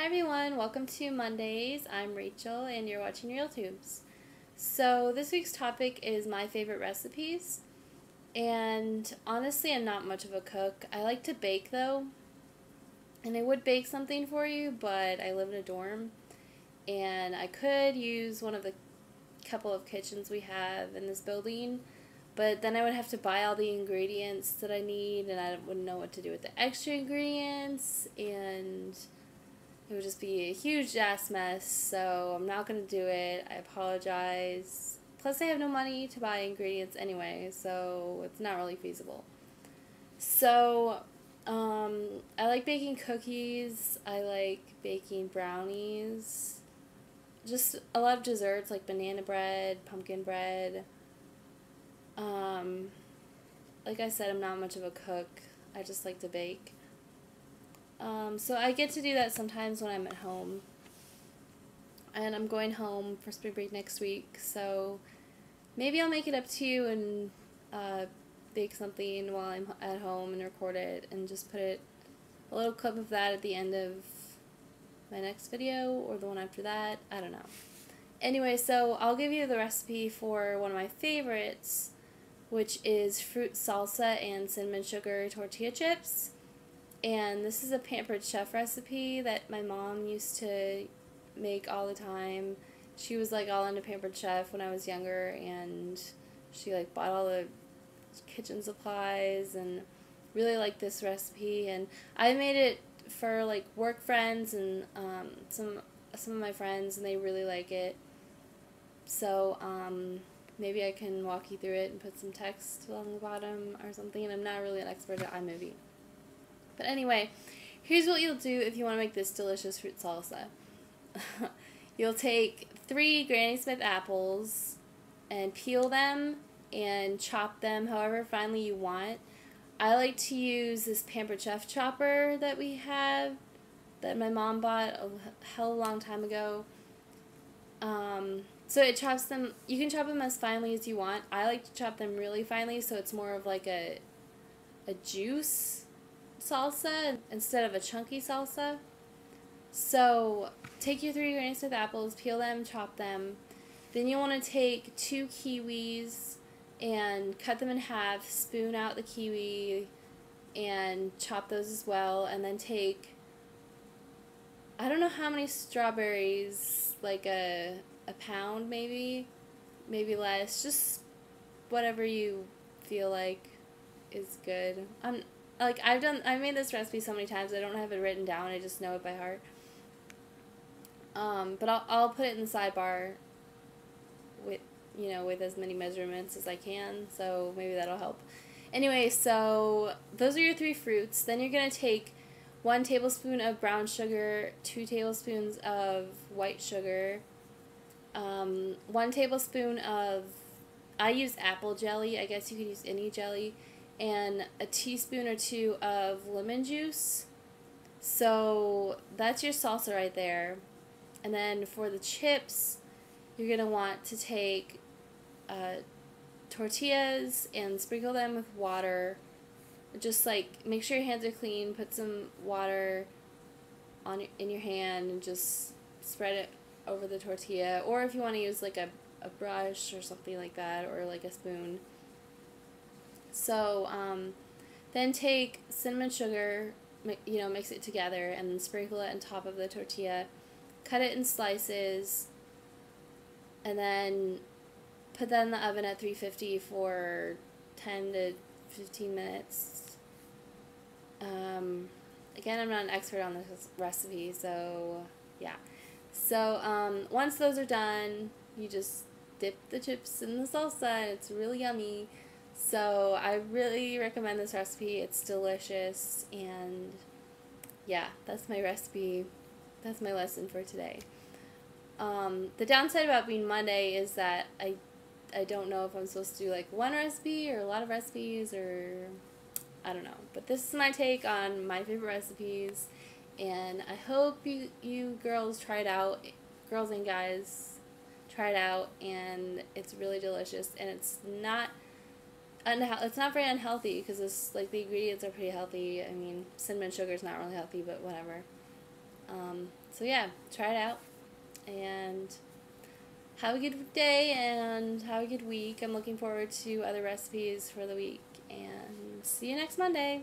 Hi everyone, welcome to Mondays. I'm Rachel and you're watching RealTubes. So this week's topic is my favorite recipes, and honestly I'm not much of a cook. I like to bake though, and I would bake something for you, but I live in a dorm and I could use one of the couple of kitchens we have in this building, but then I would have to buy all the ingredients that I need and I wouldn't know what to do with the extra ingredients, and it would just be a huge ass mess, so I'm not going to do it. I apologize. Plus, I have no money to buy ingredients anyway, so it's not really feasible. So, I like baking cookies. I like baking brownies. Just a lot of desserts like banana bread, pumpkin bread. Like I said, I'm not much of a cook. I just like to bake. So I get to do that sometimes when I'm at home, and I'm going home for spring break next week, so maybe I'll make it up to you and bake something while I'm at home and record it and just put it a little clip of that at the end of my next video or the one after that. I don't know. Anyway, so I'll give you the recipe for one of my favorites, which is fruit salsa and cinnamon sugar tortilla chips. And this is a Pampered Chef recipe that my mom used to make all the time. She was like all into Pampered Chef when I was younger, and she like bought all the kitchen supplies and really liked this recipe. And I made it for like work friends and some of my friends, and they really like it. So maybe I can walk you through it and put some text along the bottom or something. And I'm not really an expert at iMovie. But anyway, here's what you'll do if you want to make this delicious fruit salsa. You'll take 3 Granny Smith apples and peel them and chop them however finely you want. I like to use this Pampered Chef chopper that we have that my mom bought a hell of a long time ago. So it chops them, you can chop them as finely as you want. I like to chop them really finely, so it's more of like a juice salsa instead of a chunky salsa. So take your 3 Granny Smith apples, peel them, chop them. Then you'll want to take 2 kiwis and cut them in half, spoon out the kiwi and chop those as well, and then take, I don't know how many strawberries, like a pound maybe less, just whatever you feel like is good. I made this recipe so many times, I don't have it written down, I just know it by heart. But I'll put it in the sidebar with, you know, with as many measurements as I can, so maybe that'll help. Anyway, so those are your 3 fruits. Then you're going to take 1 tablespoon of brown sugar, 2 tablespoons of white sugar, 1 tablespoon of, I use apple jelly, I guess you can use any jelly, and a teaspoon or 2 of lemon juice. So that's your salsa right there. And then for the chips, you're going to want to take tortillas and sprinkle them with water. Just like make sure your hands are clean, put some water in your hand and just spread it over the tortilla, or if you want to use like a brush or something like that, or like a spoon. So then take cinnamon sugar, mix it together, and then sprinkle it on top of the tortilla. Cut it in slices, and then put that in the oven at 350 for 10 to 15 minutes. Again, I'm not an expert on this recipe, so yeah. So once those are done, you just dip the chips in the salsa, and it's really yummy. So I really recommend this recipe. It's delicious, and yeah, that's my recipe. That's my lesson for today. The downside about being Monday is that I don't know if I'm supposed to do like one recipe or a lot of recipes, or I don't know. But this is my take on my favorite recipes, and I hope you girls try it out, girls and guys, try it out, and it's really delicious, and it's not. It's not very unhealthy because it's like the ingredients are pretty healthy. I mean, cinnamon sugar is not really healthy, but whatever. So yeah, try it out and have a good day and have a good week. I'm looking forward to other recipes for the week, and see you next Monday.